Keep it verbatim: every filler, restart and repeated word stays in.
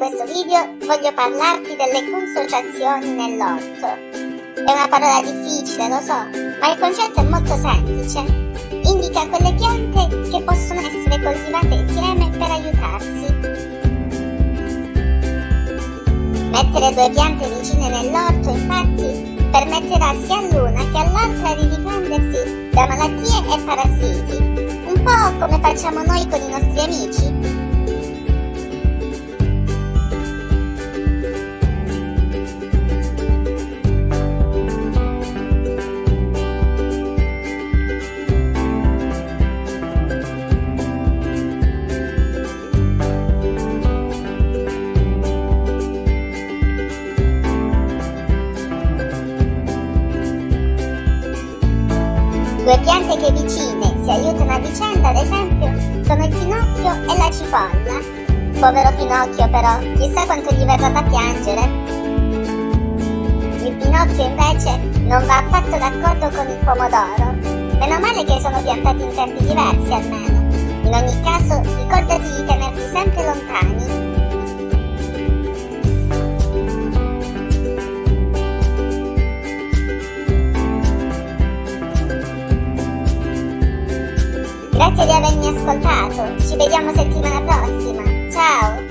questo video voglio parlarti delle consociazioni nell'orto. È una parola difficile, lo so, ma il concetto è molto semplice. Indica quelle piante che possono essere coltivate insieme per aiutarsi. Mettere due piante vicine nell'orto, infatti, permetterà sia all'una che all'altra di difendersi da malattie e parassiti, un po' come facciamo noi con i nostri amici. Due piante che vicine si aiutano a vicenda, ad esempio, sono il Pinocchio e la cipolla. Povero Pinocchio però, chissà quanto gli verrà da piangere. Il Pinocchio invece non va affatto d'accordo con il pomodoro. Meno male che sono piantati in tempi diversi almeno. In ogni caso, ricordati di tenerli sempre lontani. Grazie di avermi ascoltato, ci vediamo settimana prossima, ciao!